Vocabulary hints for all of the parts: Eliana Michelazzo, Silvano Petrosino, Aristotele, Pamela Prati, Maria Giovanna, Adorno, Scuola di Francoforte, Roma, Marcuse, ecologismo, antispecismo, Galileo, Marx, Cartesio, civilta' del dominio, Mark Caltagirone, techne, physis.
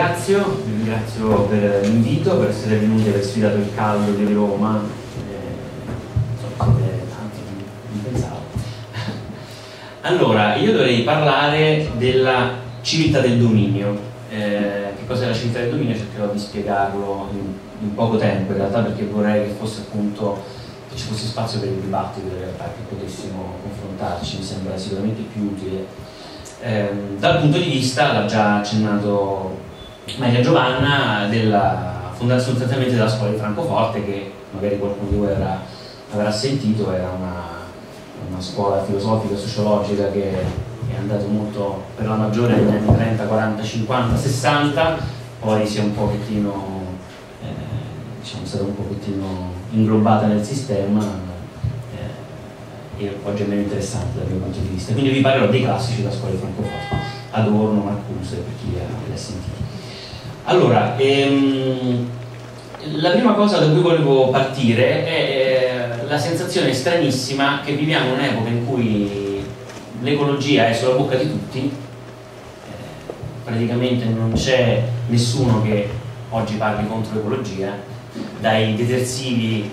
vi ringrazio per l'invito, per essere venuti, aver sfidato il caldo di Roma, non pensavo. Allora, io dovrei parlare della civiltà del dominio. Che cos'è la civiltà del dominio? Cercherò di spiegarlo in poco tempo, in realtà, perché vorrei che fosse appunto, che ci fosse spazio per il dibattito, in realtà, che potessimo confrontarci, mi sembra sicuramente più utile. Dal punto di vista, l'ha già accennato Maria Giovanna, della fondazione sostanzialmente della Scuola di Francoforte, che magari qualcuno di voi avrà sentito, era una scuola filosofica, sociologica, che è andata molto per la maggiore negli anni 30, 40, 50, 60, poi si è un pochettino, diciamo, sarà un pochettino inglobata nel sistema, e oggi è meno interessante dal mio punto di vista. Quindi vi parlerò dei classici della Scuola di Francoforte, Adorno, Marcuse, per chi l'ha sentito. Allora, la prima cosa da cui volevo partire è la sensazione stranissima che viviamo in un'epoca in cui l'ecologia è sulla bocca di tutti, praticamente non c'è nessuno che oggi parli contro l'ecologia, dai detersivi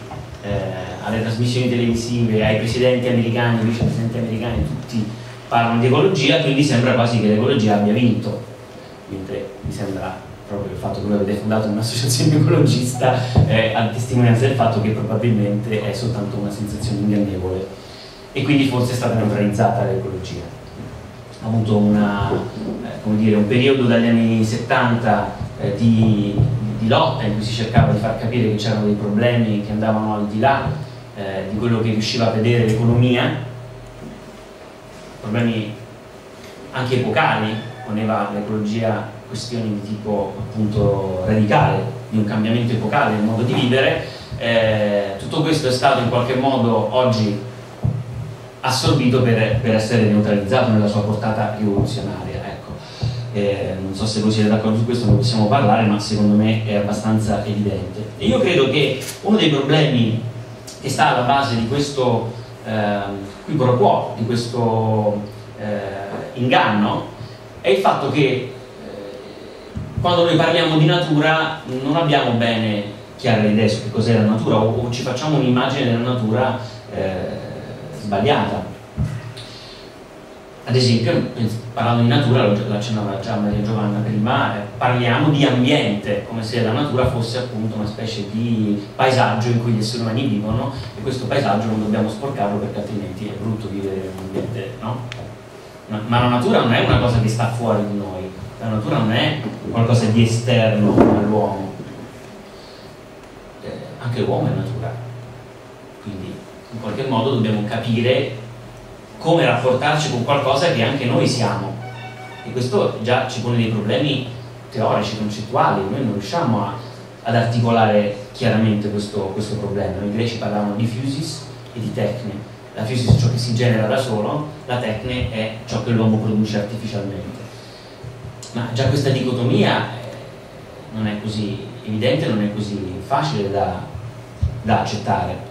alle trasmissioni televisive, ai presidenti americani, vicepresidenti americani, tutti parlano di ecologia, quindi sembra quasi che l'ecologia abbia vinto, mentre mi sembra proprio il fatto che voi avete fondato un'associazione ecologista a testimonianza del fatto che probabilmente è soltanto una sensazione ingannevole e quindi forse è stata neutralizzata l'ecologia. Ha avuto una, come dire, un periodo dagli anni 70 di lotta in cui si cercava di far capire che c'erano dei problemi che andavano al di là di quello che riusciva a vedere l'economia, problemi anche epocali, poneva l'ecologia questioni di tipo appunto radicale, di un cambiamento epocale nel modo di vivere. Tutto questo è stato in qualche modo oggi assorbito per essere neutralizzato nella sua portata rivoluzionaria. Non so se voi siete d'accordo su questo, non possiamo parlare, ma secondo me è abbastanza evidente. E io credo che uno dei problemi che sta alla base di questo qui pro quo, di questo inganno, è il fatto che quando noi parliamo di natura non abbiamo bene chiare le idee su che cos'è la natura, o ci facciamo un'immagine della natura sbagliata. Ad esempio, parlando di natura, lo accennava già Maria Giovanna prima, parliamo di ambiente, come se la natura fosse appunto una specie di paesaggio in cui gli esseri umani vivono, e questo paesaggio non dobbiamo sporcarlo perché altrimenti è brutto vivere in un ambiente, no? Ma la natura non è una cosa che sta fuori di noi, la natura non è qualcosa di esterno all'uomo, anche l'uomo è natura, quindi in qualche modo dobbiamo capire come rapportarci con qualcosa che anche noi siamo, e questo già ci pone dei problemi teorici, concettuali. Noi non riusciamo ad articolare chiaramente questo problema. I greci parlavano di physis e di techne. La physis è ciò che si genera da solo, la techne è ciò che l'uomo produce artificialmente, ma già questa dicotomia non è così evidente, non è così facile da accettare.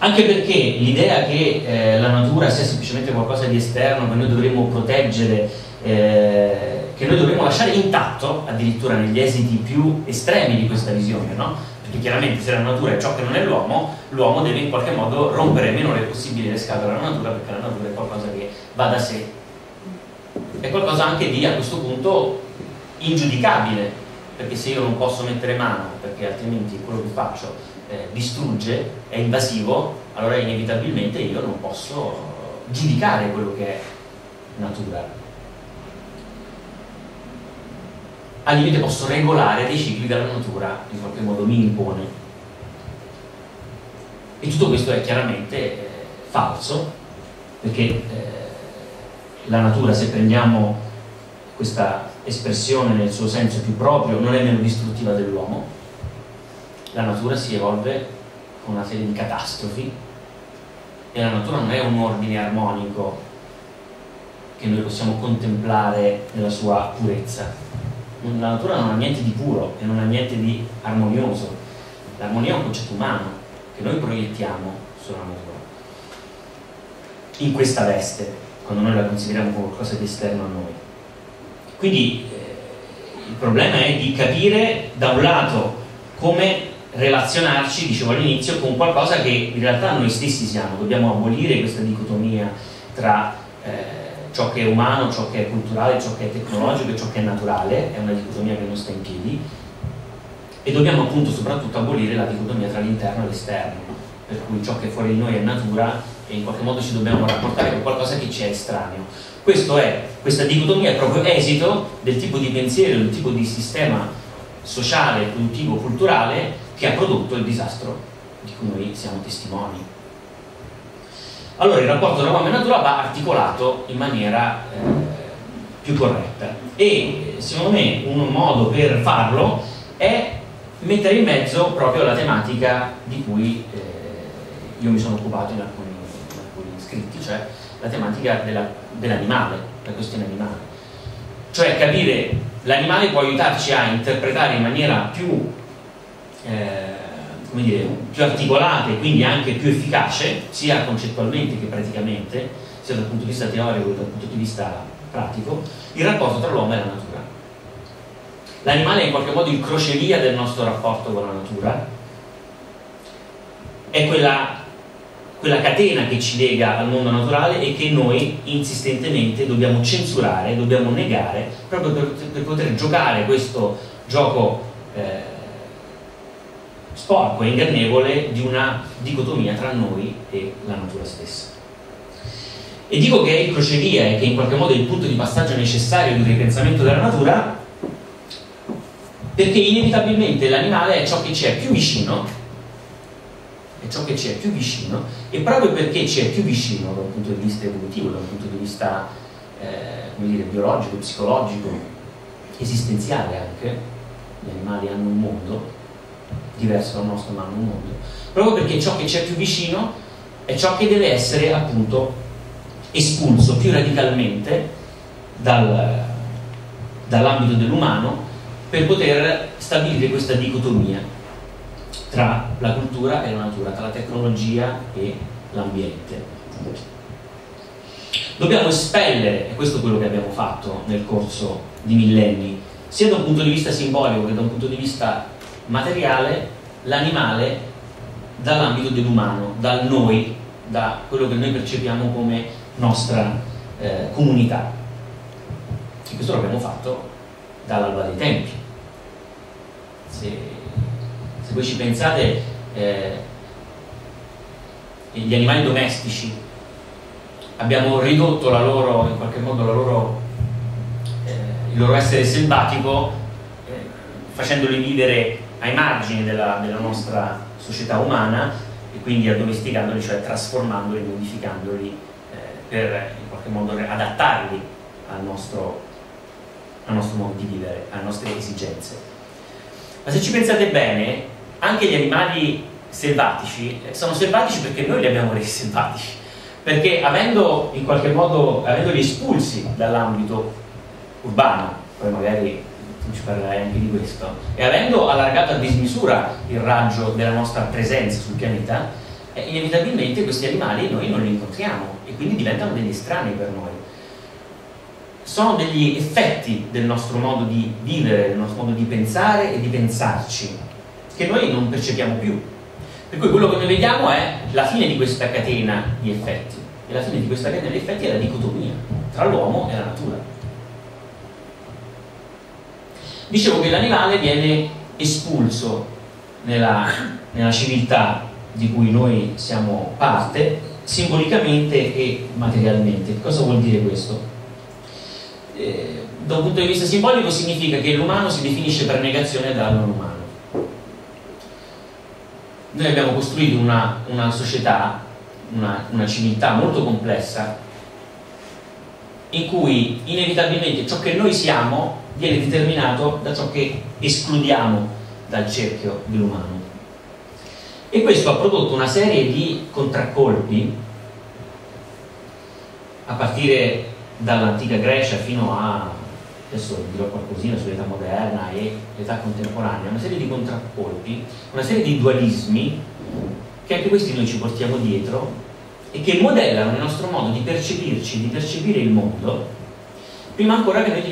Anche perché l'idea che la natura sia semplicemente qualcosa di esterno che noi dovremmo proteggere, che noi dovremmo lasciare intatto, addirittura negli esiti più estremi di questa visione, no? Perché chiaramente se la natura è ciò che non è l'uomo, l'uomo deve in qualche modo rompere meno le possibili scatole alla natura, perché la natura è qualcosa che va da sé, è qualcosa anche di, a questo punto, ingiudicabile, perché se io non posso mettere mano perché altrimenti quello che faccio distrugge, è invasivo, allora inevitabilmente io non posso giudicare quello che è natura. Al limite posso regolare dei cicli della natura, in qualche modo mi impone. E tutto questo è chiaramente falso, perché la natura, se prendiamo questa espressione nel suo senso più proprio, non è meno distruttiva dell'uomo. La natura si evolve con una serie di catastrofi e la natura non è un ordine armonico che noi possiamo contemplare nella sua purezza. La natura non ha niente di puro e non ha niente di armonioso. L'armonia è un concetto umano che noi proiettiamo sulla natura in questa veste, quando noi la consideriamo qualcosa di esterno a noi. Quindi il problema è di capire da un lato come relazionarci, dicevo all'inizio, con qualcosa che in realtà noi stessi siamo. Dobbiamo abolire questa dicotomia tra ciò che è umano, ciò che è culturale, ciò che è tecnologico e ciò che è naturale. È una dicotomia che non sta in piedi, e dobbiamo appunto soprattutto abolire la dicotomia tra l'interno e l'esterno, per cui ciò che è fuori di noi è natura e in qualche modo ci dobbiamo rapportare con qualcosa che ci è estraneo. Questa dicotomia è proprio esito del tipo di pensiero, del tipo di sistema sociale, produttivo, culturale che ha prodotto il disastro di cui noi siamo testimoni. Allora, il rapporto tra uomo e natura va articolato in maniera più corretta, e secondo me un modo per farlo è mettere in mezzo proprio la tematica di cui io mi sono occupato in alcuni scritti, cioè la tematica dell'animale, la questione animale. Cioè capire l'animale può aiutarci a interpretare in maniera più come dire, più articolata e quindi anche più efficace, sia concettualmente che praticamente, sia dal punto di vista teorico che dal punto di vista pratico, il rapporto tra l'uomo e la natura. L'animale è in qualche modo il crocevia del nostro rapporto con la natura, è quella catena che ci lega al mondo naturale e che noi insistentemente dobbiamo censurare, dobbiamo negare, proprio per poter giocare questo gioco sporco e ingannevole di una dicotomia tra noi e la natura stessa. E dico che è il crocevia e che in qualche modo è il punto di passaggio necessario di un ripensamento della natura, perché inevitabilmente l'animale è ciò che ci è più vicino, e proprio perché ci è più vicino dal punto di vista evolutivo, dal punto di vista come dire, biologico, psicologico, esistenziale anche. Gli animali hanno un mondo diverso dal nostro, ma hanno un mondo, proprio perché ciò che c'è più vicino è ciò che deve essere appunto espulso più radicalmente dall'ambito dell'umano, per poter stabilire questa dicotomia tra la cultura e la natura, tra la tecnologia e l'ambiente. Dobbiamo espellere, e questo è quello che abbiamo fatto nel corso di millenni, sia da un punto di vista simbolico che da un punto di vista materiale, l'animale dall'ambito dell'umano, dal noi, da quello che noi percepiamo come nostra comunità. E questo lo abbiamo fatto dall'alba dei tempi. Se voi ci pensate, gli animali domestici, abbiamo ridotto la loro, in qualche modo il loro essere selvatico, facendoli vivere ai margini della nostra società umana, e quindi addomesticandoli, cioè trasformandoli, modificandoli per in qualche modo adattarli al nostro modo di vivere, alle nostre esigenze. Ma se ci pensate bene, anche gli animali selvatici sono selvatici perché noi li abbiamo resi selvatici, perché avendoli espulsi dall'ambito urbano, poi magari ci parlerai anche di questo, e avendo allargato a dismisura il raggio della nostra presenza sul pianeta, inevitabilmente questi animali noi non li incontriamo e quindi diventano degli estranei per noi. Sono degli effetti del nostro modo di vivere, del nostro modo di pensare e di pensarci, che noi non percepiamo più. Per cui quello che noi vediamo è la fine di questa catena di effetti, e la fine di questa catena di effetti è la dicotomia tra l'uomo e la natura. Dicevo che l'animale viene espulso nella civiltà di cui noi siamo parte, simbolicamente e materialmente. Cosa vuol dire questo? Da un punto di vista simbolico significa che l'umano si definisce per negazione dal non umano. Noi abbiamo costruito una società, una civiltà molto complessa, in cui inevitabilmente ciò che noi siamo viene determinato da ciò che escludiamo dal cerchio dell'umano, e questo ha prodotto una serie di contraccolpi a partire dall'antica Grecia fino a, adesso dirò qualcosina sull'età moderna e l'età contemporanea, una serie di contraccolpi, una serie di dualismi che anche questi noi ci portiamo dietro e che modellano il nostro modo di percepirci, di percepire il mondo, prima ancora che noi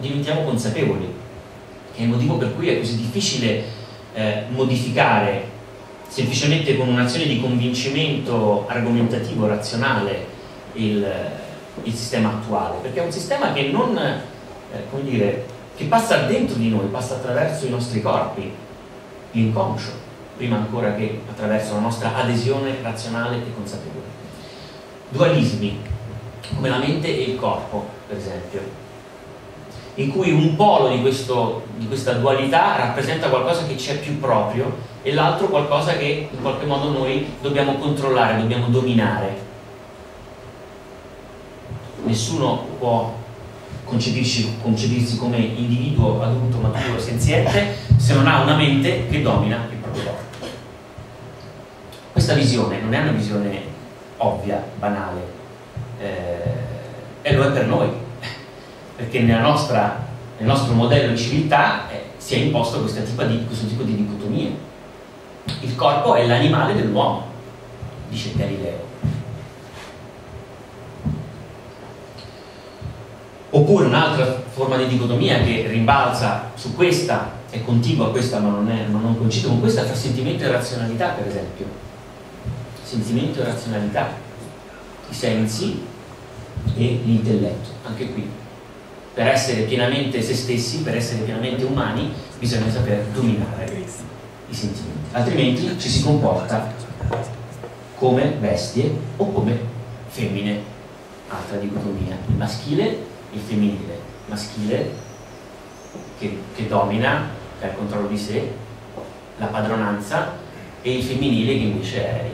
diventiamo consapevoli è il motivo per cui è così difficile modificare semplicemente con un'azione di convincimento argomentativo, razionale, il sistema attuale, perché è un sistema che non, come dire, che passa dentro di noi, passa attraverso i nostri corpi, l'inconscio, prima ancora che attraverso la nostra adesione razionale e consapevole. Dualismi, come la mente e il corpo, per esempio, in cui un polo di questa dualità rappresenta qualcosa che ci è più proprio e l'altro qualcosa che in qualche modo noi dobbiamo controllare, dobbiamo dominare. Nessuno può concepirsi come individuo adulto, maturo, senziente, se non ha una mente che domina il proprio corpo. Questa visione non è una visione ovvia, banale, e lo è per noi, perché nel nostro modello di civiltà si è imposto questo tipo di dicotomia. Il corpo è l'animale dell'uomo, dice Galileo. Oppure un'altra forma di dicotomia che rimbalza su questa, è contigua a questa ma non coincide con questa, tra sentimento e razionalità, per esempio. Sentimento e razionalità, i sensi e l'intelletto. Anche qui, per essere pienamente se stessi, per essere pienamente umani, bisogna saper dominare i sentimenti, altrimenti ci si comporta come bestie o come femmine. Altra dicotomia, il maschile, il femminile, maschile che domina, che ha il controllo di sé, la padronanza, e il femminile che invece è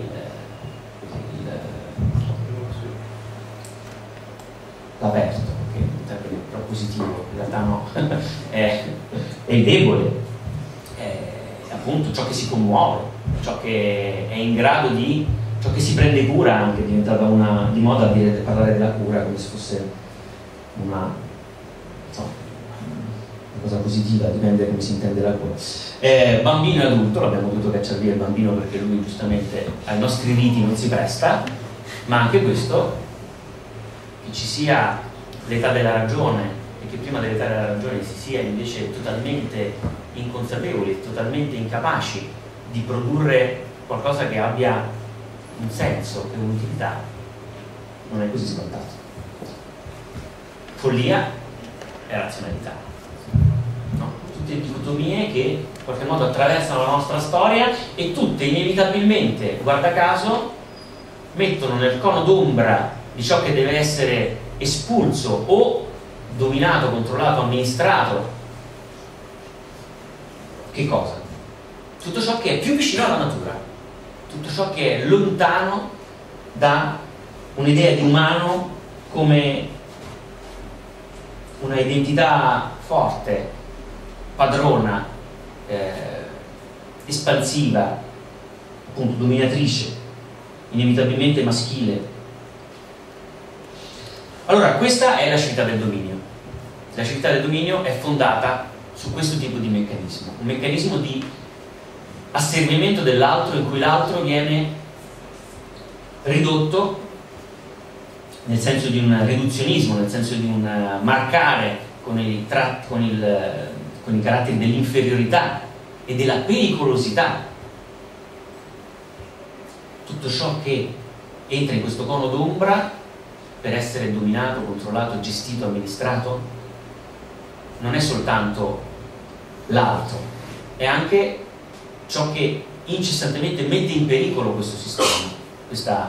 l'aperto, che è propositivo, in realtà no, è il debole, è appunto ciò che si commuove, ciò che è in grado di, ciò che si prende cura, anche è diventata di moda parlare della cura come se fosse una cosa positiva, dipende da come si intende la cura. Bambino e adulto, l'abbiamo dovuto cacciare via il bambino perché lui giustamente ai nostri riti non si presta, ma anche questo, che ci sia l'età della ragione e che prima dell'età della ragione si sia invece totalmente inconsapevoli, totalmente incapaci di produrre qualcosa che abbia un senso e un'utilità, non è così scontato. Follia e razionalità, no? Tutte le dicotomie che in qualche modo attraversano la nostra storia e tutte inevitabilmente, guarda caso, mettono nel cono d'ombra di ciò che deve essere espulso o dominato, controllato, amministrato, che cosa? Tutto ciò che è più vicino alla natura, tutto ciò che è lontano da un'idea di umano come una identità forte, padrona, espansiva, appunto dominatrice, inevitabilmente maschile. Allora, questa è la civiltà del dominio. La civiltà del dominio è fondata su questo tipo di meccanismo, un meccanismo di asservimento dell'altro in cui l'altro viene ridotto, nel senso di un riduzionismo, nel senso di un marcare con i caratteri dell'inferiorità e della pericolosità tutto ciò che entra in questo cono d'ombra. Per essere dominato, controllato, gestito, amministrato, non è soltanto l'altro, è anche ciò che incessantemente mette in pericolo questo sistema,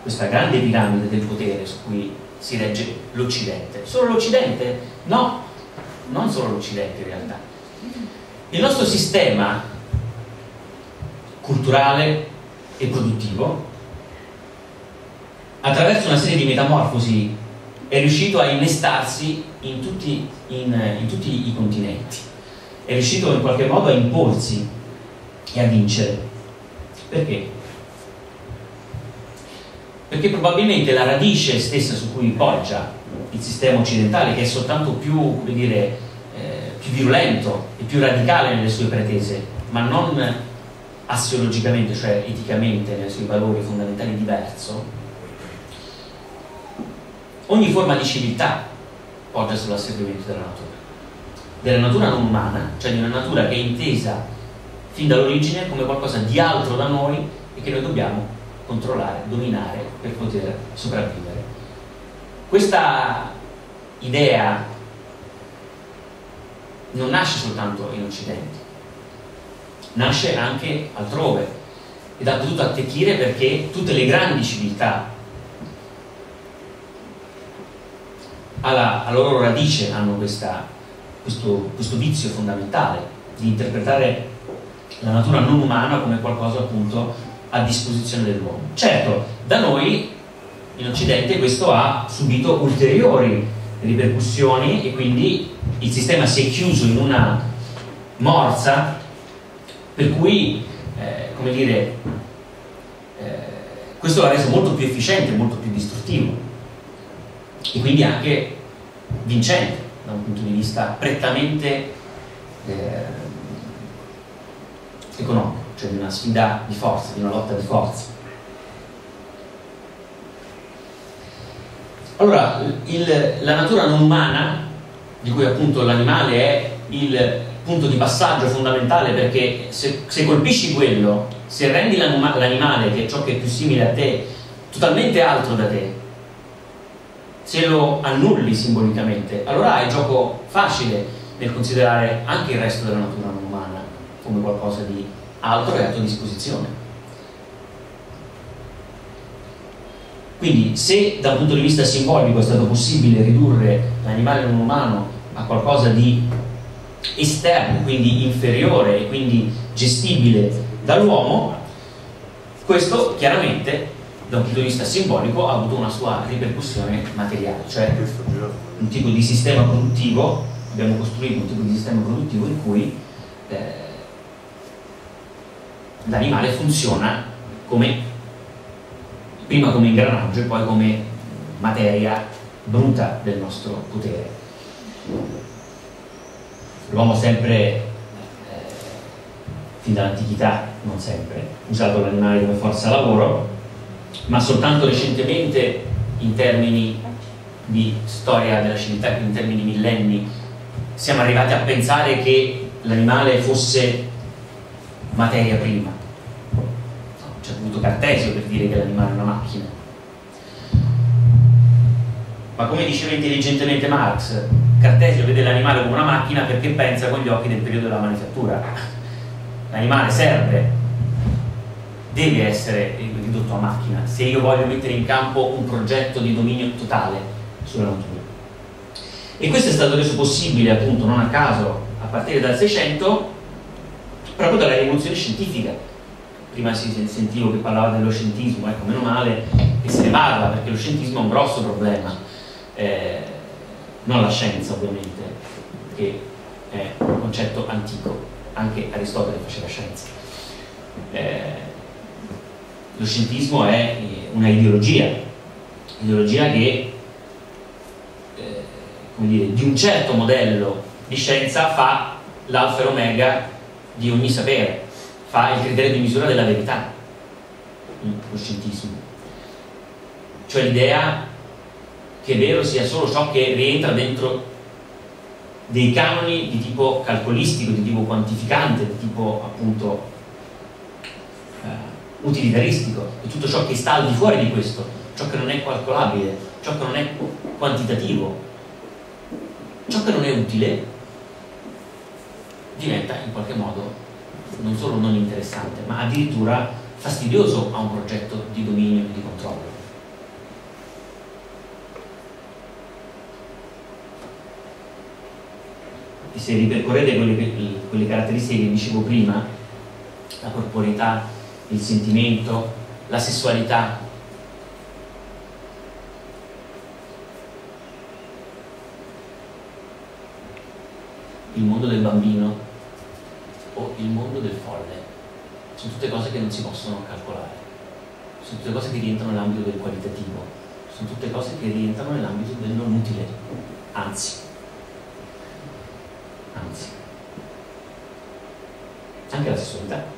questa grande piramide del potere su cui si regge l'Occidente. Solo l'Occidente? No, non solo l'Occidente in realtà. Il nostro sistema culturale e produttivo, attraverso una serie di metamorfosi, è riuscito a innestarsi in tutti i continenti, è riuscito in qualche modo a imporsi e a vincere. Perché? Perché probabilmente la radice stessa su cui poggia il sistema occidentale, che è soltanto più, come dire, più virulento e più radicale nelle sue pretese, ma non assiologicamente, cioè eticamente, nei suoi valori fondamentali diverso, ogni forma di civiltà poggia sull'asservimento della natura. della natura non umana, cioè di una natura che è intesa fin dall'origine come qualcosa di altro da noi e che noi dobbiamo controllare, dominare per poter sopravvivere. Questa idea non nasce soltanto in Occidente, nasce anche altrove ed ha potuto attecchire perché tutte le grandi civiltà alla loro radice hanno questo vizio fondamentale di interpretare la natura non umana come qualcosa appunto a disposizione dell'uomo. Certo, da noi in Occidente questo ha subito ulteriori ripercussioni e quindi il sistema si è chiuso in una morsa per cui come dire, questo l'ha reso molto più efficiente, molto più distruttivo e quindi anche vincente da un punto di vista prettamente economico, cioè di una sfida di forza, di una lotta di forza. Allora, la natura non umana, di cui appunto l'animale è il punto di passaggio fondamentale, perché se colpisci quello, se rendi l'animale, che è ciò che è più simile a te, totalmente altro da te, se lo annulli simbolicamente, allora è gioco facile nel considerare anche il resto della natura non umana come qualcosa di altro che è a tua disposizione. Quindi se da un punto di vista simbolico è stato possibile ridurre l'animale non umano a qualcosa di esterno, quindi inferiore e quindi gestibile dall'uomo, questo chiaramente da un punto di vista simbolico ha avuto una sua ripercussione materiale, cioè un tipo di sistema produttivo, abbiamo costruito un tipo di sistema produttivo in cui l'animale funziona prima come ingranaggio e poi come materia bruta del nostro potere. L'uomo sempre, fin dall'antichità, non sempre, usato l'animale come forza lavoro, ma soltanto recentemente in termini di storia della civiltà, in termini di millenni, siamo arrivati a pensare che l'animale fosse materia prima. C'è voluto Cartesio per dire che l'animale è una macchina. Ma come diceva intelligentemente Marx, Cartesio vede l'animale come una macchina perché pensa con gli occhi del periodo della manifattura. L'animale serve, deve essere ridotto a macchina se io voglio mettere in campo un progetto di dominio totale sulla natura. E questo è stato reso possibile, appunto, non a caso, a partire dal 600, proprio dalla rivoluzione scientifica. Prima si sentiva che parlava dello scientismo, ecco, meno male che se ne parla, perché lo scientismo è un grosso problema, non la scienza ovviamente, che è un concetto antico, anche Aristotele faceva scienza. Lo scientismo è una ideologia che come dire, di un certo modello di scienza fa l'alfa e l'omega di ogni sapere, fa il criterio di misura della verità, lo scientismo, cioè l'idea che è vero sia solo ciò che rientra dentro dei canoni di tipo calcolistico, di tipo quantificante, di tipo appunto utilitaristico, e tutto ciò che sta al di fuori di questo, ciò che non è calcolabile, ciò che non è quantitativo, ciò che non è utile, diventa in qualche modo non solo non interessante, ma addirittura fastidioso a un progetto di dominio e di controllo. E se ripercorrete quelle caratteristiche che dicevo prima, la corporeità, il sentimento, la sessualità, il mondo del bambino o il mondo del folle, sono tutte cose che non si possono calcolare, sono tutte cose che rientrano nell'ambito del qualitativo, sono tutte cose che rientrano nell'ambito del non utile, anzi, anche la sessualità.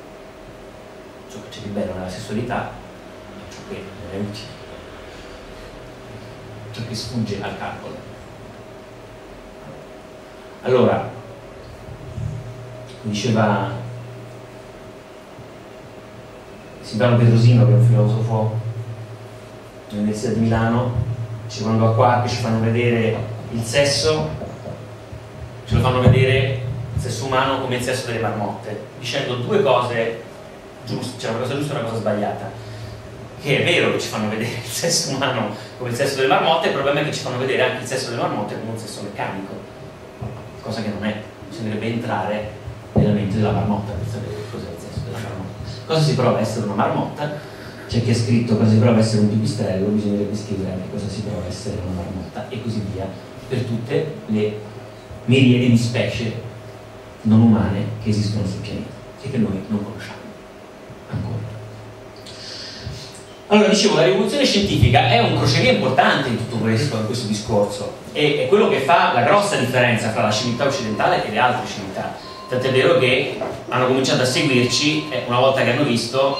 Ciò che c'è di bello nella sessualità è ciò che non è utile, ciò che sfugge al calcolo. Allora, diceva Silvano Petrosino, che è un filosofo dell'Università di Milano, dice: quando a qua che ci fanno vedere il sesso, ce lo fanno vedere il sesso umano come il sesso delle marmotte, dicendo due cose giuste, cioè una cosa giusta e una cosa sbagliata. Che è vero che ci fanno vedere il sesso umano come il sesso delle marmotte, il problema è che ci fanno vedere anche il sesso delle marmotte come un sesso meccanico, cosa che non è. Bisognerebbe entrare nella mente della marmotta per sapere cos'è il sesso della marmotta. Cosa si prova a essere una marmotta? C'è chi ha scritto cosa si prova a essere un pipistrello, bisognerebbe scrivere anche cosa si prova a essere una marmotta, e così via, per tutte le miriadi di specie non umane che esistono sul pianeta e che noi non conosciamo ancora. Allora, dicevo, la rivoluzione scientifica è un crocevia importante in tutto questo, in questo discorso, e è quello che fa la grossa differenza tra la civiltà occidentale e le altre civiltà, tant'è vero che hanno cominciato a seguirci una volta che hanno visto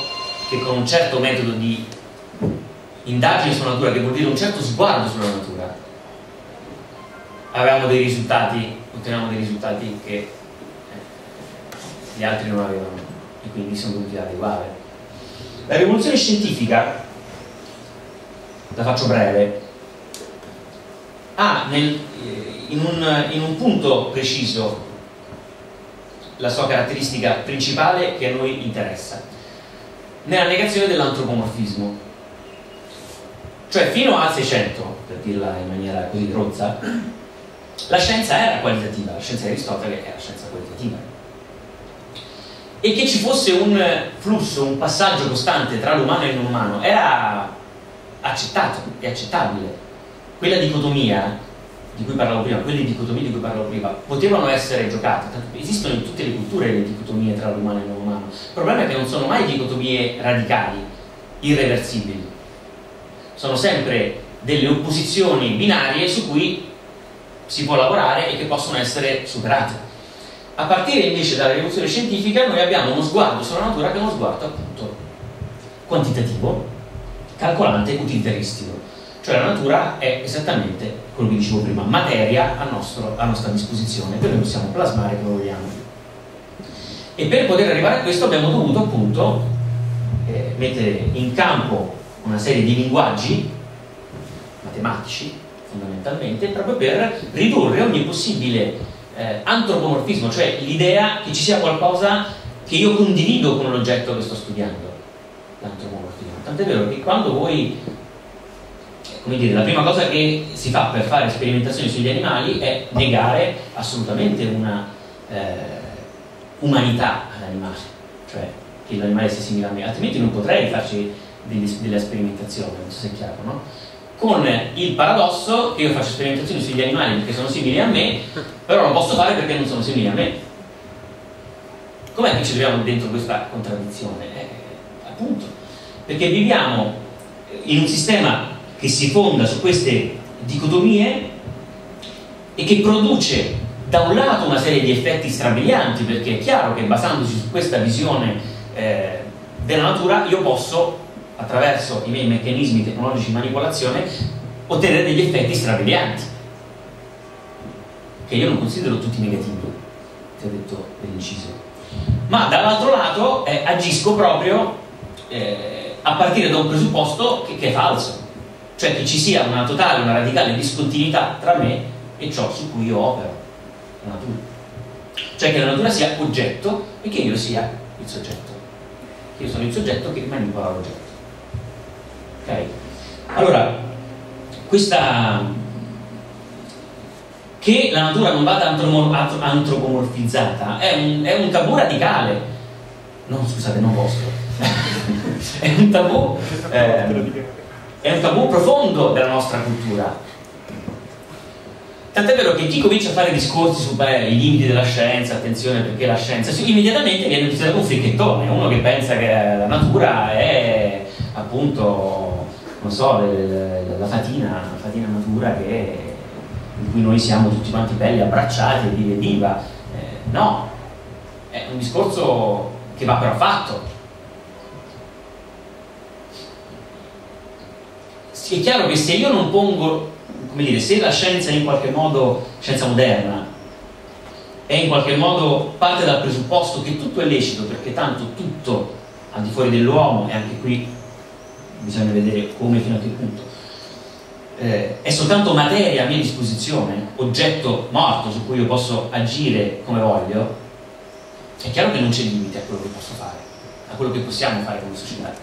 che con un certo metodo di indagine sulla natura, che vuol dire un certo sguardo sulla natura, avevamo dei risultati, otteniamo dei risultati che gli altri non avevano, e quindi sono dovuti adeguare. La rivoluzione scientifica, la faccio breve, ha in un punto preciso la sua caratteristica principale che a noi interessa, nella negazione dell'antropomorfismo. Cioè, fino al 600, per dirla in maniera così rozza, la scienza era qualitativa, la scienza di Aristotele era scienza qualitativa. E che ci fosse un flusso, un passaggio costante tra l'umano e il non umano era accettato e accettabile. Quella dicotomia di cui parlavo prima, quelle dicotomie di cui parlavo prima, potevano essere giocate. Esistono in tutte le culture le dicotomie tra l'umano e il non umano. Il problema è che non sono mai dicotomie radicali, irreversibili. Sono sempre delle opposizioni binarie su cui si può lavorare e che possono essere superate. A partire invece dalla rivoluzione scientifica noi abbiamo uno sguardo sulla natura che è uno sguardo appunto quantitativo, calcolante e utilitaristico. Cioè la natura è esattamente quello che dicevo prima, materia a nostra disposizione, che noi possiamo plasmare come vogliamo. E per poter arrivare a questo abbiamo dovuto appunto mettere in campo una serie di linguaggi matematici fondamentalmente, proprio per ridurre ogni possibile antropomorfismo, cioè l'idea che ci sia qualcosa che io condivido con l'oggetto che sto studiando, l'antropomorfismo. Tant'è vero che quando voi, come dire, la prima cosa che si fa per fare sperimentazioni sugli animali è negare assolutamente una umanità all'animale, cioè che l'animale sia simile a me, altrimenti non potrei farci delle sperimentazioni, non so se è chiaro, no? Con il paradosso che io faccio sperimentazioni sugli animali perché sono simili a me, però non posso fare perché non sono simili a me. Com'è che ci troviamo dentro questa contraddizione? Appunto, perché viviamo in un sistema che si fonda su queste dicotomie e che produce da un lato una serie di effetti strabilianti, perché è chiaro che basandosi su questa visione della natura io posso, attraverso i miei meccanismi tecnologici di manipolazione, ottenere degli effetti strabilianti che io non considero tutti negativi, ti ho detto nell'inciso, ma dall'altro lato agisco proprio a partire da un presupposto che è falso, cioè che ci sia una totale, una radicale discontinuità tra me e ciò su cui io opero, la natura, cioè che la natura sia oggetto e che io sia il soggetto, che io sono il soggetto che manipola l'oggetto. Okay. Allora, che la natura non vada antropomorfizzata è un tabù radicale. No, scusate, non vostro. È un tabù profondo della nostra cultura. Tant'è vero che chi comincia a fare discorsi su i limiti della scienza, attenzione perché la scienza, immediatamente viene utilizzato un fricchettone, uno che pensa che la natura è appunto, non so, la fatina natura in cui noi siamo tutti quanti belli abbracciati e dire viva. No, è un discorso che va però fatto. È chiaro che se io non pongo, come dire, se la scienza in qualche modo, scienza moderna, è in qualche modo parte dal presupposto che tutto è lecito, perché tanto tutto al di fuori dell'uomo, e anche qui bisogna vedere come, fino a che punto, è soltanto materia a mia disposizione, oggetto morto su cui io posso agire come voglio, è chiaro che non c'è limite a quello che posso fare, a quello che possiamo fare come società,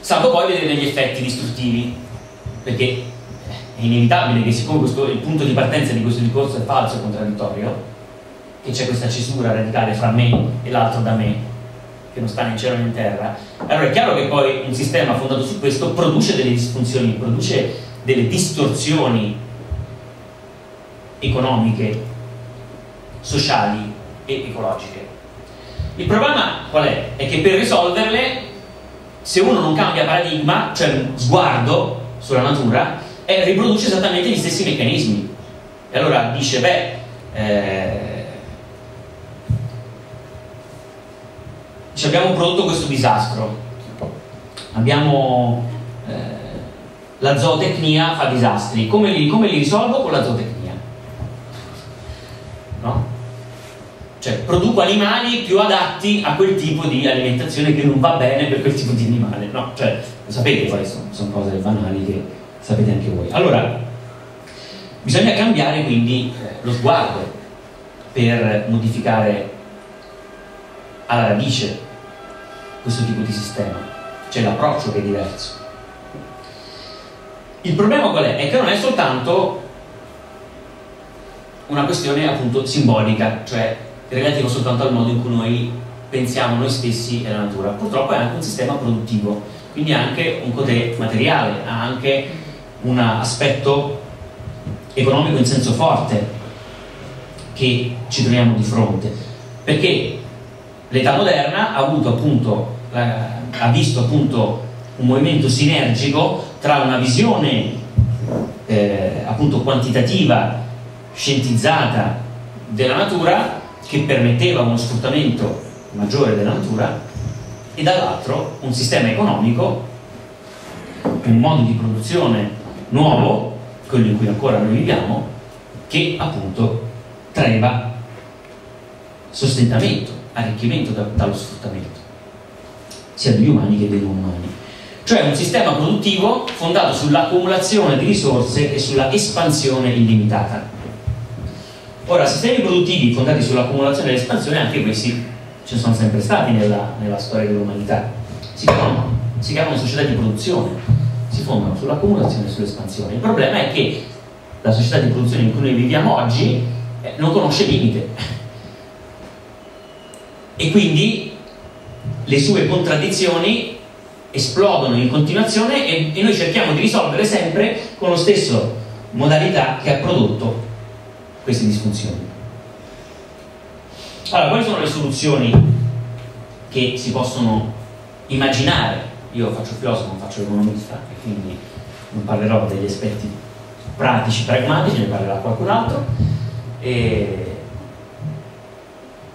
salvo poi vedere degli effetti distruttivi, perché è inevitabile che, siccome il punto di partenza di questo discorso è falso e contraddittorio, che c'è questa cesura radicale fra me e l'altro da me, che non sta né in cielo né in terra, allora è chiaro che poi un sistema fondato su questo produce delle disfunzioni, produce delle distorsioni economiche, sociali e ecologiche. Il problema qual è? È che per risolverle, se uno non cambia paradigma, cioè sguardo sulla natura, riproduce esattamente gli stessi meccanismi. E allora dice, ci abbiamo prodotto questo disastro, la zootecnia fa disastri, come li risolvo? Con la zootecnia, no? Cioè produco animali più adatti a quel tipo di alimentazione che non va bene per quel tipo di animale, no? Cioè, lo sapete, poi sono cose banali che sapete anche voi. Allora bisogna cambiare quindi lo sguardo per modificare alla radice questo tipo di sistema, c'è l'approccio che è diverso. Il problema qual è? È che non è soltanto una questione appunto simbolica, cioè relativa soltanto al modo in cui noi pensiamo noi stessi e la natura, purtroppo è anche un sistema produttivo, quindi ha anche un potere materiale, ha anche un aspetto economico in senso forte che ci troviamo di fronte, perché l'età moderna ha visto appunto un movimento sinergico tra una visione appunto quantitativa, scientizzata della natura, che permetteva uno sfruttamento maggiore della natura, e dall'altro un sistema economico, un modo di produzione nuovo, quello in cui ancora noi viviamo, che appunto traeva sostentamento, arricchimento dallo sfruttamento sia degli umani che dei non umani, cioè un sistema produttivo fondato sull'accumulazione di risorse e sulla espansione illimitata. Ora, sistemi produttivi fondati sull'accumulazione e l'espansione, anche questi ci sono sempre stati nella storia dell'umanità, si chiamano società di produzione, si fondano sull'accumulazione e sull'espansione. Il problema è che la società di produzione in cui noi viviamo oggi non conosce limite, e quindi le sue contraddizioni esplodono in continuazione, e noi cerchiamo di risolvere sempre con lo stesso modalità che ha prodotto queste disfunzioni. Allora, quali sono le soluzioni che si possono immaginare? Io faccio filosofo, non faccio economista, e quindi non parlerò degli aspetti pratici, pragmatici, ne parlerà qualcun altro.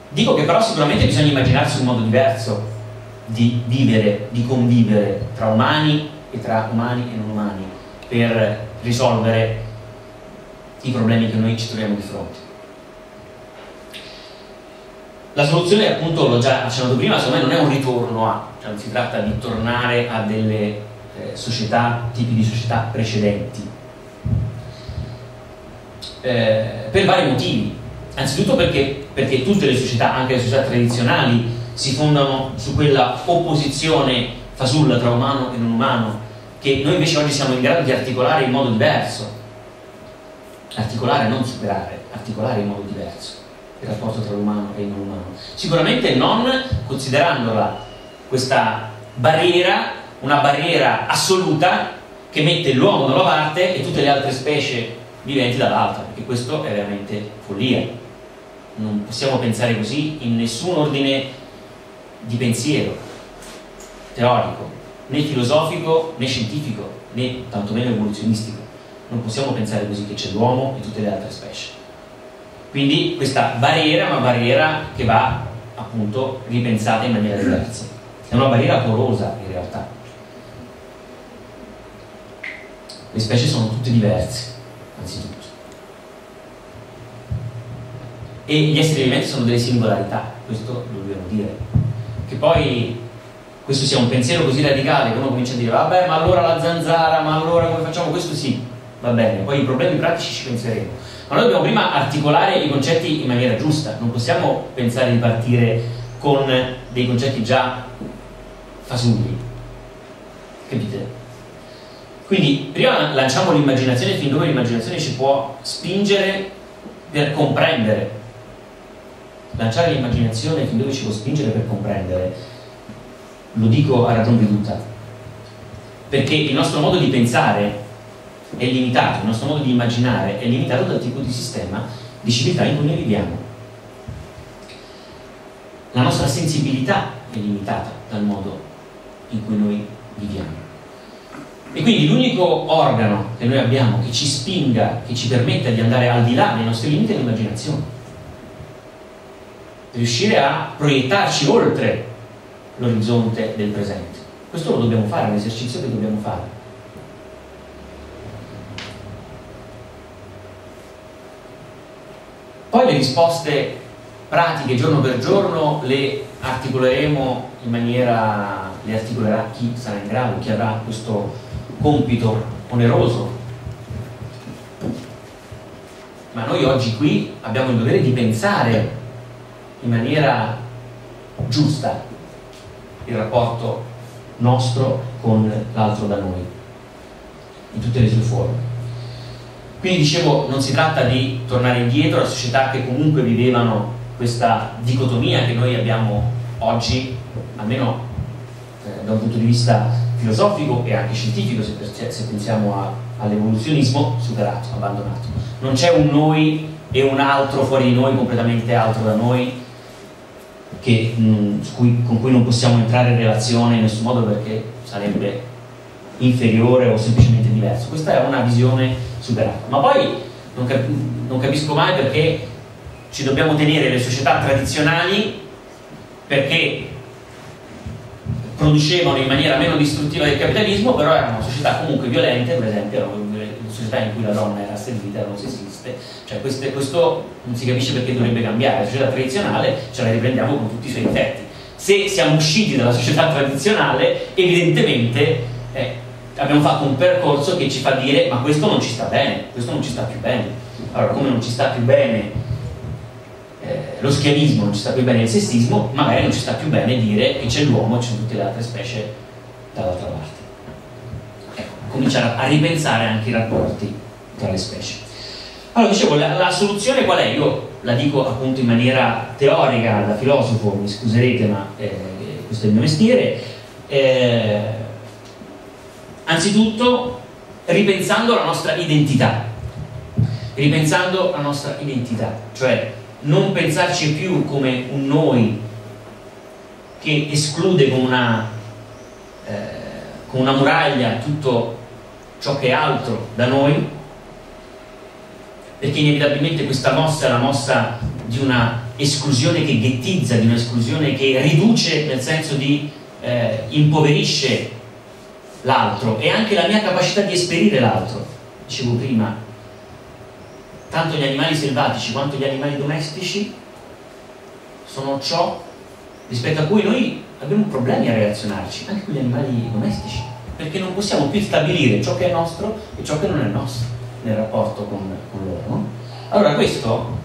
Dico che però sicuramente bisogna immaginarsi un modo diverso di vivere, di convivere tra umani e non umani, per risolvere i problemi che noi ci troviamo di fronte. La soluzione, appunto, l'ho già accennato prima, secondo me non è un ritorno a, cioè non si tratta di tornare a delle società, tipi di società precedenti, per vari motivi. Anzitutto perché tutte le società, anche le società tradizionali, si fondano su quella opposizione fasulla tra umano e non umano, che noi invece oggi siamo in grado di articolare in modo diverso, articolare, non superare, articolare in modo diverso il rapporto tra l'umano e il non umano, sicuramente non considerandola, questa barriera, una barriera assoluta che mette l'uomo da una parte e tutte le altre specie viventi dall'altra, perché questo è veramente follia. Non possiamo pensare così in nessun ordine di pensiero teorico, né filosofico, né scientifico, né tantomeno evoluzionistico. Non possiamo pensare così, che c'è l'uomo e tutte le altre specie. Quindi questa barriera è una barriera che va appunto ripensata in maniera diversa, è una barriera porosa in realtà. Le specie sono tutte diverse, anzitutto. e gli esseri viventi sono delle singolarità, questo lo dobbiamo dire. Che poi questo sia un pensiero così radicale che uno comincia a dire vabbè, ma allora la zanzara, ma allora come facciamo? Questo sì, va bene, poi i problemi pratici ci penseremo, ma noi dobbiamo prima articolare i concetti in maniera giusta, non possiamo pensare di partire con dei concetti già fasulli, capite? Quindi prima lanciamo l'immaginazione fin dove l'immaginazione ci può spingere per comprendere. Lanciare l'immaginazione fin dove ci può spingere per comprendere, lo dico a ragion veduta, perché il nostro modo di pensare è limitato, il nostro modo di immaginare è limitato dal tipo di sistema di civiltà in cui noi viviamo. La nostra sensibilità è limitata dal modo in cui noi viviamo. E quindi l'unico organo che noi abbiamo che ci spinga, che ci permetta di andare al di là dei nostri limiti è l'immaginazione. Riuscire a proiettarci oltre l'orizzonte del presente. Questo lo dobbiamo fare, è un esercizio che dobbiamo fare. Poi le risposte pratiche giorno per giorno le articoleremo in maniera... le articolerà chi sarà in grado, chi avrà questo... compito oneroso, ma noi oggi qui abbiamo il dovere di pensare in maniera giusta il rapporto nostro con l'altro da noi in tutte le sue forme. Quindi dicevo, non si tratta di tornare indietro a società che comunque vivevano questa dicotomia che noi abbiamo oggi, almeno da un punto di vista filosofico e anche scientifico, se pensiamo all'evoluzionismo, superato, abbandonato. Non c'è un noi e un altro fuori di noi, completamente altro da noi, che, con cui non possiamo entrare in relazione in nessun modo perché sarebbe inferiore o semplicemente diverso. Questa è una visione superata. Ma poi non capisco mai perché ci dobbiamo tenere le società tradizionali, perché producevano in maniera meno distruttiva del capitalismo, però erano società comunque violente, per esempio erano società in cui la donna era servita, erano sessiste, cioè questo non si capisce perché dovrebbe cambiare. La società tradizionale ce la riprendiamo con tutti i suoi difetti. Se siamo usciti dalla società tradizionale, evidentemente abbiamo fatto un percorso che ci fa dire ma questo non ci sta bene, questo non ci sta più bene. Allora, come non ci sta più bene lo schiavismo, non ci sta più bene il sessismo, magari non ci sta più bene dire che c'è l'uomo e c'è tutte le altre specie dall'altra parte. Ecco, cominciare a ripensare anche i rapporti tra le specie. Allora, dicevo, la soluzione qual è? Io la dico appunto in maniera teorica, da filosofo, mi scuserete, ma questo è il mio mestiere. Anzitutto ripensando la nostra identità, cioè non pensarci più come un noi che esclude con una muraglia tutto ciò che è altro da noi, perché inevitabilmente questa mossa è la mossa di una esclusione che ghettizza, di un'esclusione che riduce, nel senso di impoverisce l'altro e anche la mia capacità di esperire l'altro. Dicevo prima, tanto gli animali selvatici quanto gli animali domestici sono ciò rispetto a cui noi abbiamo problemi a relazionarci, anche con gli animali domestici, perché non possiamo più stabilire ciò che è nostro e ciò che non è nostro nel rapporto con loro, no? Allora questo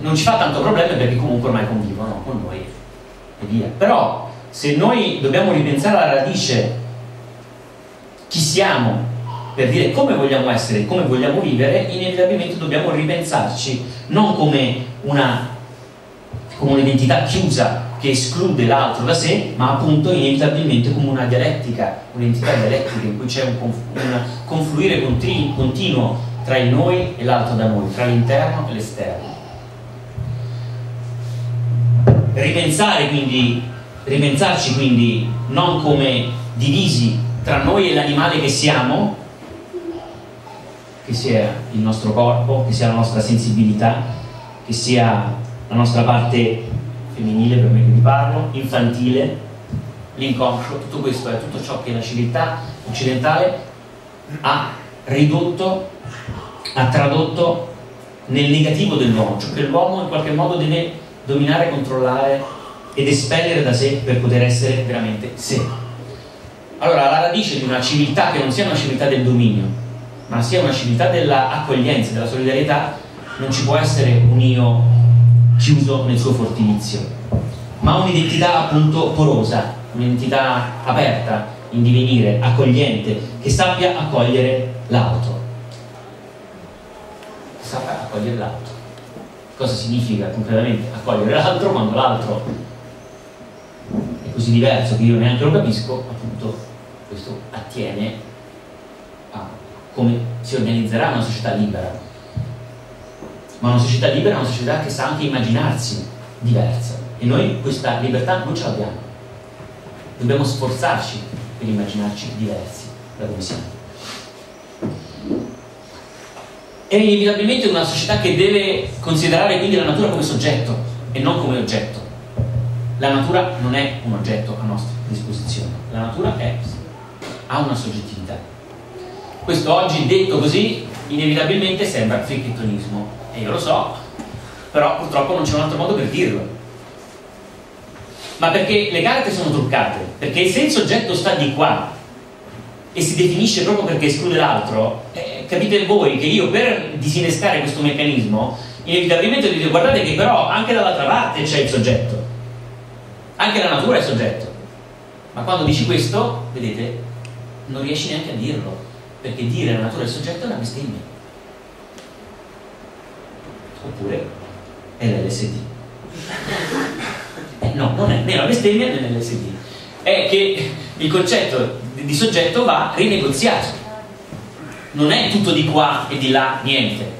non ci fa tanto problema perché comunque ormai convivono con noi e via. Però se noi dobbiamo ripensare alla radice chi siamo, per dire come vogliamo essere, come vogliamo vivere, inevitabilmente dobbiamo ripensarci non come un'identità chiusa che esclude l'altro da sé, ma appunto inevitabilmente come una dialettica, un'identità dialettica in cui c'è un confluire continuo tra il noi e l'altro da noi, tra l'interno e l'esterno. Ripensarci quindi non come divisi tra noi e l'animale che siamo, che sia il nostro corpo, che sia la nostra sensibilità, che sia la nostra parte femminile, per me che vi parlo, infantile, l'inconscio, tutto questo è tutto ciò che la civiltà occidentale ha ridotto, ha tradotto nel negativo dell'uomo, cioè che l'uomo in qualche modo deve dominare, controllare ed espellere da sé per poter essere veramente sé. Allora la radice di una civiltà che non sia una civiltà del dominio ma sia una civiltà dell'accoglienza, della solidarietà, non ci può essere un io chiuso nel suo fortilizio, ma un'identità appunto porosa, un'identità aperta in divenire, accogliente, che sappia accogliere l'altro. Sappia accogliere l'altro. Cosa significa concretamente accogliere l'altro quando l'altro è così diverso che io neanche lo capisco? Appunto questo attiene a come si organizzerà una società libera, ma una società libera è una società che sa anche immaginarsi diversa, e noi questa libertà non ce l'abbiamo, dobbiamo sforzarci per immaginarci diversi da come siamo. È inevitabilmente una società che deve considerare quindi la natura come soggetto e non come oggetto. La natura non è un oggetto a nostra disposizione, la natura ha una soggettività. Questo oggi detto così inevitabilmente sembra frichettonismo, e io lo so, però purtroppo non c'è un altro modo per dirlo, ma perché le carte sono truccate, perché se il soggetto sta di qua e si definisce proprio perché esclude l'altro, capite voi che io per disinnescare questo meccanismo inevitabilmente vi dico: guardate che però anche dall'altra parte c'è il soggetto, anche la natura è soggetto. Ma quando dici questo, vedete, non riesci neanche a dirlo, perché dire la natura è soggetto è una bestemmia, oppure è l'LSD. No, non è né la bestemmia né l'LSD, è che il concetto di soggetto va rinegoziato. Non è tutto di qua e di là, niente.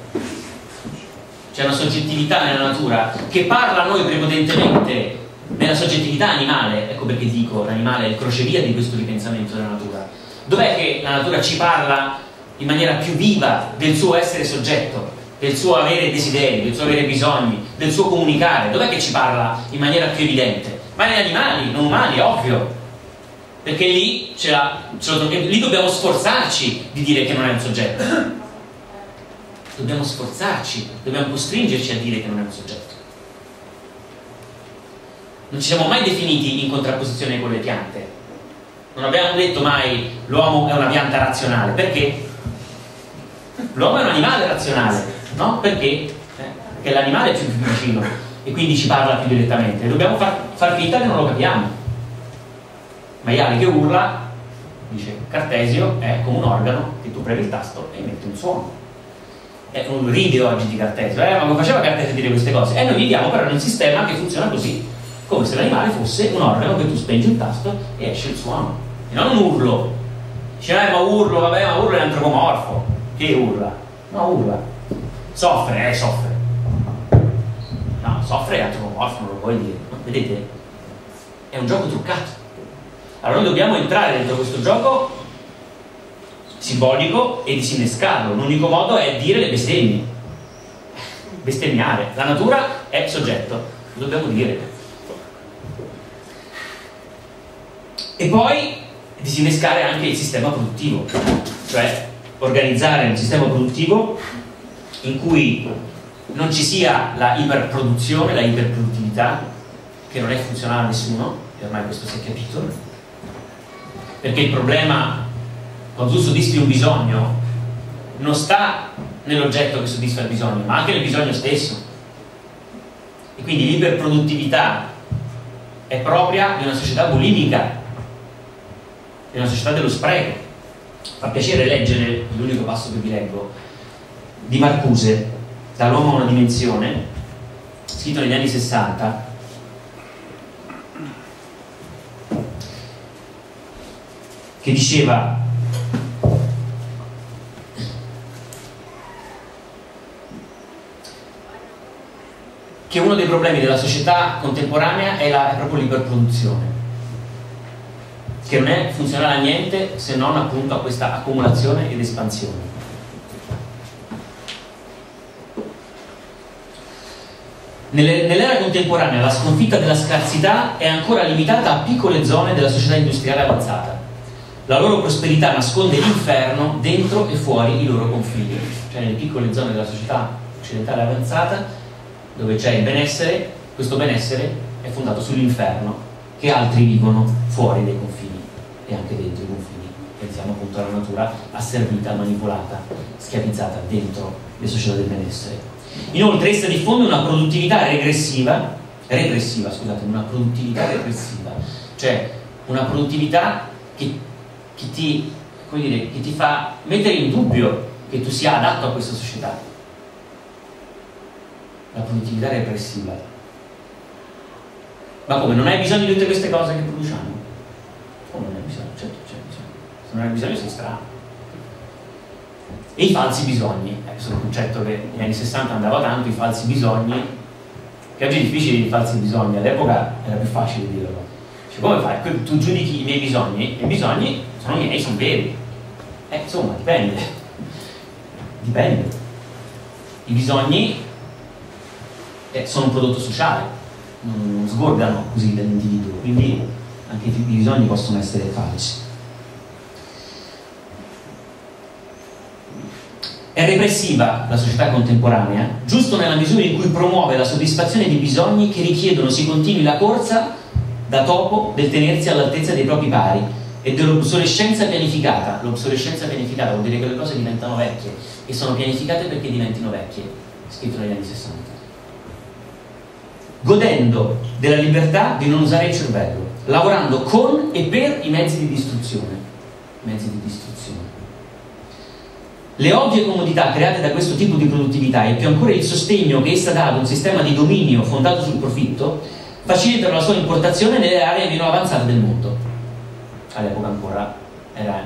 C'è una soggettività nella natura che parla a noi prepotentemente nella soggettività animale. Ecco perché dico l'animale è il crocevia di questo ripensamento della natura. Dov'è che la natura ci parla in maniera più viva del suo essere soggetto, del suo avere desideri, del suo avere bisogni, del suo comunicare? Dov'è che ci parla in maniera più evidente? Ma negli animali, non umani, è ovvio. Perché lì, lì dobbiamo sforzarci di dire che non è un soggetto, dobbiamo sforzarci, dobbiamo costringerci a dire che non è un soggetto. Non ci siamo mai definiti in contrapposizione con le piante, non abbiamo detto mai l'uomo è una pianta razionale. Perché? L'uomo è un animale razionale, no? Perché? Perché l'animale è più vicino e quindi ci parla più direttamente, e dobbiamo far finta che non lo capiamo. Maiale che urla, dice Cartesio, è come un organo che tu premi il tasto e emette un suono. È un ride oggi di Cartesio, ma come faceva Cartesio a dire queste cose? E noi viviamo però in un sistema che funziona così, come se l'animale fosse un organo che tu spengi un tasto e esce il suono, e non un urlo. Dice: ma urlo, vabbè, ma urlo è antropomorfo, che urla? No, urla. Soffre, soffre. No, soffre è antropomorfo, non lo puoi dire. Vedete? È un gioco truccato. Allora noi dobbiamo entrare dentro questo gioco simbolico e disinnescarlo. L'unico modo è dire le bestemmie, bestemmiare. La natura è soggetto, lo dobbiamo dire. E poi disinnescare anche il sistema produttivo, cioè organizzare un sistema produttivo in cui non ci sia la iperproduzione, la iperproduttività, che non è funzionale a nessuno, e ormai questo si è capito. Perché il problema, quando tu soddisfi un bisogno, non sta nell'oggetto che soddisfa il bisogno, ma anche nel bisogno stesso. E quindi l'iperproduttività è propria di una società bulimica, di una società dello spreco. Fa piacere leggere l'unico passo che vi leggo di Marcuse, dall'uomo a una dimensione, scritto negli anni 60. Che diceva: che uno dei problemi della società contemporanea è proprio l'iperproduzione, che non è funzionale a niente se non appunto a questa accumulazione ed espansione. Nell'era contemporanea la sconfitta della scarsità è ancora limitata a piccole zone della società industriale avanzata. La loro prosperità nasconde l'inferno dentro e fuori i loro confini, cioè nelle piccole zone della società occidentale avanzata, dove c'è il benessere, questo benessere è fondato sull'inferno che altri vivono fuori dei confini e anche dentro i confini. Pensiamo appunto alla natura asservita, manipolata, schiavizzata dentro le società del benessere. Inoltre essa diffonde una produttività regressiva, cioè una produttività che ti fa mettere in dubbio che tu sia adatto a questa società. La produttività repressiva. Ma come? Non hai bisogno di tutte queste cose che produciamo? Come non hai bisogno? Certo, c'è bisogno. Se non hai bisogno sei strano. E i falsi bisogni. Questo è un concetto che negli anni 60 andava tanto, i falsi bisogni. Che oggi è difficile i falsi bisogni, all'epoca era più facile dirlo. Cioè, come fai? Tu giudichi i miei bisogni, e i bisogni sono miei, sono veri. Insomma, dipende. Dipende. I bisogni sono un prodotto sociale, non sgorgano così dall'individuo, quindi anche i bisogni possono essere falsi. È repressiva la società contemporanea, giusto nella misura in cui promuove la soddisfazione di bisogni che richiedono si continui la corsa da topo del tenersi all'altezza dei propri pari e dell'obsolescenza pianificata. L'obsolescenza pianificata vuol dire che le cose diventano vecchie e sono pianificate perché diventino vecchie, scritto negli anni 60. Godendo della libertà di non usare il cervello, lavorando con e per i mezzi di distruzione. Le ovvie comodità create da questo tipo di produttività e più ancora il sostegno che essa dà ad un sistema di dominio fondato sul profitto facilitano la sua importazione nelle aree meno avanzate del mondo. All'epoca ancora era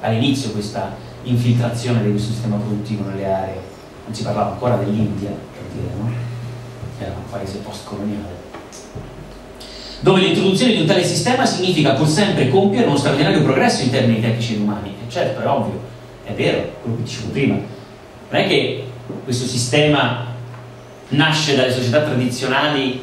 all'inizio questa infiltrazione di questo sistema produttivo nelle aree, non si parlava ancora dell'India, per dire, no? Era un paese postcoloniale, dove l'introduzione di un tale sistema significa pur sempre compiere uno straordinario progresso in termini tecnici e umani. E certo, è ovvio, è vero, quello che dicevo prima, non è che questo sistema nasce dalle società tradizionali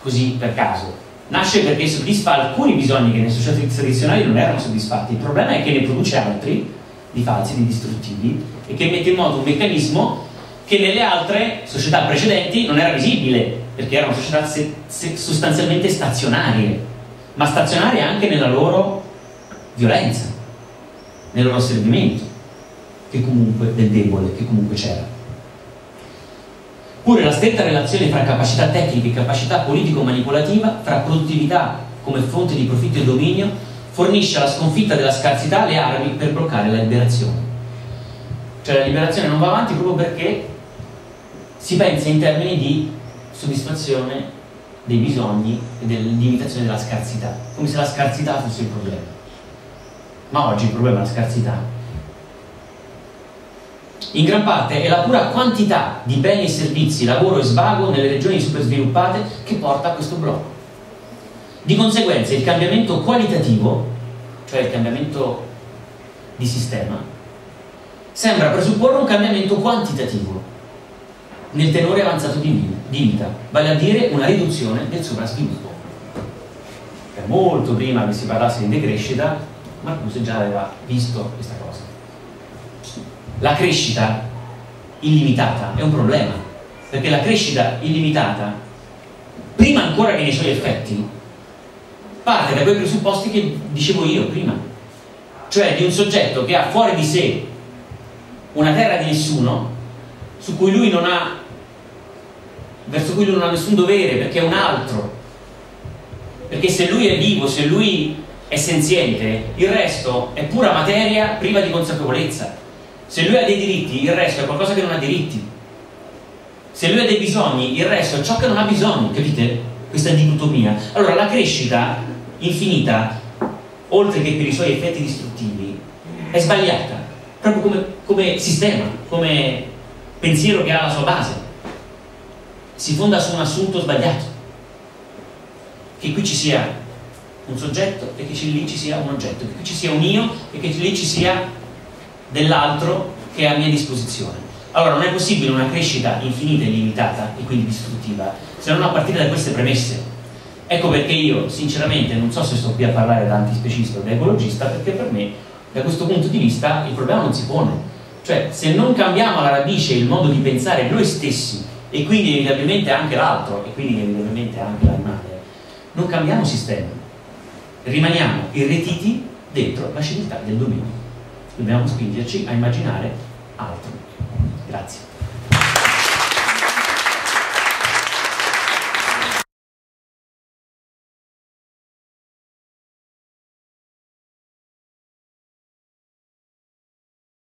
così per caso. Nasce perché soddisfa alcuni bisogni che nelle società tradizionali non erano soddisfatti. Il problema è che ne produce altri, di falsi, di distruttivi, e che mette in moto un meccanismo che nelle altre società precedenti non era visibile, perché erano società sostanzialmente stazionarie, ma stazionarie anche nella loro violenza, nel loro asservimento, che comunque del debole, che comunque c'era. Pure la stretta relazione fra capacità tecnica e capacità politico-manipolativa, fra produttività come fonte di profitto e dominio, fornisce alla sconfitta della scarsità le armi per bloccare la liberazione. Cioè la liberazione non va avanti proprio perché si pensa in termini di soddisfazione dei bisogni e dell'imitazione della scarsità, come se la scarsità fosse il problema. Ma oggi il problema è la scarsità. In gran parte è la pura quantità di beni e servizi, lavoro e svago nelle regioni supersviluppate che porta a questo blocco. Di conseguenza il cambiamento qualitativo, cioè il cambiamento di sistema, sembra presupporre un cambiamento quantitativo nel tenore avanzato di vita, vale a dire una riduzione del sovrasviluppo. Molto prima che si parlasse di decrescita, Marcuse già aveva visto questa cosa. La crescita illimitata è un problema, perché la crescita illimitata, prima ancora che nei suoi effetti, parte da quei presupposti che dicevo io prima, cioè di un soggetto che ha fuori di sé una terra di nessuno, verso cui lui non ha nessun dovere, perché è un altro, perché se lui è vivo, se lui è senziente, il resto è pura materia priva di consapevolezza. Se lui ha dei diritti, il resto è qualcosa che non ha diritti. Se lui ha dei bisogni, il resto è ciò che non ha bisogno, capite? Questa dicotomia. Allora la crescita infinita, oltre che per i suoi effetti distruttivi, è sbagliata, proprio come sistema, come pensiero che ha la sua base. Si fonda su un assunto sbagliato, che qui ci sia un soggetto e che lì ci sia un oggetto, che qui ci sia un io e che lì ci sia dell'altro che è a mia disposizione. Allora non è possibile una crescita infinita e limitata e quindi distruttiva se non a partire da queste premesse. Ecco perché io sinceramente non so se sto qui a parlare da antispecista o da ecologista, perché per me da questo punto di vista il problema non si pone, Cioè, se non cambiamo alla radice il modo di pensare noi stessi, e quindi inevitabilmente anche l'altro, e quindi inevitabilmente anche l'animale, non cambiamo sistema, rimaniamo irretiti dentro la civiltà del dominio. Dobbiamo spingerci a immaginare altro. Grazie.